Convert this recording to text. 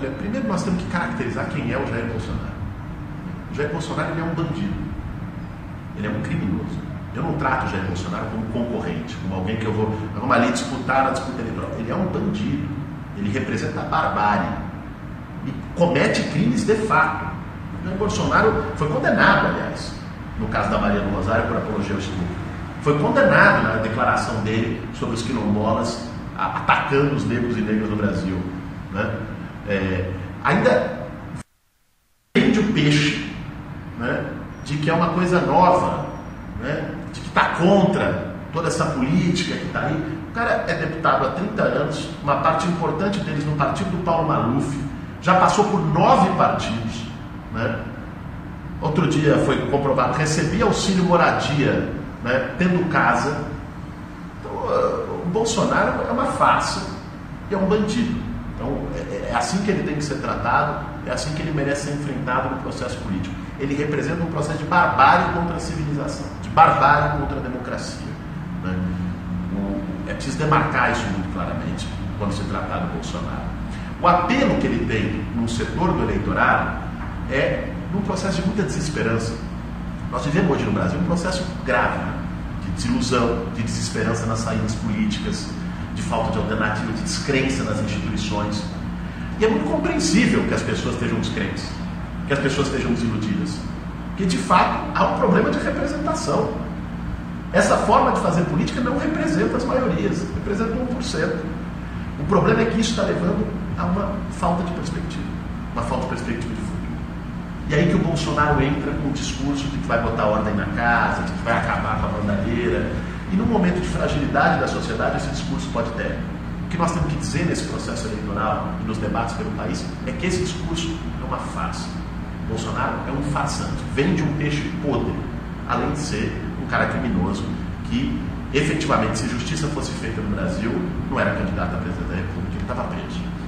Olha, primeiro nós temos que caracterizar quem é o Jair Bolsonaro. O Jair Bolsonaro, ele é um bandido, ele é um criminoso. Eu não trato o Jair Bolsonaro como concorrente, como alguém que vamos ali disputar na disputa eleitoral. Ele é um bandido, ele representa a barbárie e comete crimes de fato. O Jair Bolsonaro foi condenado, aliás, no caso da Maria do Rosário, por apologia ao estupro. Foi condenado na declaração dele sobre os quilombolas atacando os negros e negras no Brasil, né? Ainda vende o peixe, né, de que é uma coisa nova, né, de que está contra toda essa política que está aí. O cara é deputado há 30 anos, uma parte importante deles no partido do Paulo Maluf, já passou por 9 partidos, né? Outro dia foi comprovado, recebia auxílio moradia, né, tendo casa. Então, o Bolsonaro é uma farsa e é um bandido. Então, é assim que ele tem que ser tratado, é assim que ele merece ser enfrentado no processo político. Ele representa um processo de barbárie contra a civilização, de barbárie contra a democracia, né? É preciso demarcar isso muito claramente quando se tratar do Bolsonaro. O apelo que ele tem no setor do eleitorado é num processo de muita desesperança. Nós vivemos hoje no Brasil um processo grave, né, de desilusão, de desesperança nas saídas políticas, de falta de alternativa, de descrença nas instituições. E é muito compreensível que as pessoas estejam descrentes, que as pessoas estejam desiludidas, porque de fato há um problema de representação. Essa forma de fazer política não representa as maiorias, representa 1%. O problema é que isso está levando a uma falta de perspectiva, uma falta de perspectiva de futuro. E aí que o Bolsonaro entra com o discurso de que vai botar ordem na casa, de que vai acabar com a bandalheira. E num momento de fragilidade da sociedade, esse discurso pode ter. O que nós temos que dizer nesse processo eleitoral e nos debates pelo país é que esse discurso é uma farsa. O Bolsonaro é um farsante, vende um peixe podre, além de ser um cara criminoso que, efetivamente, se justiça fosse feita no Brasil, não era candidato a presidente da República, ele estava preso.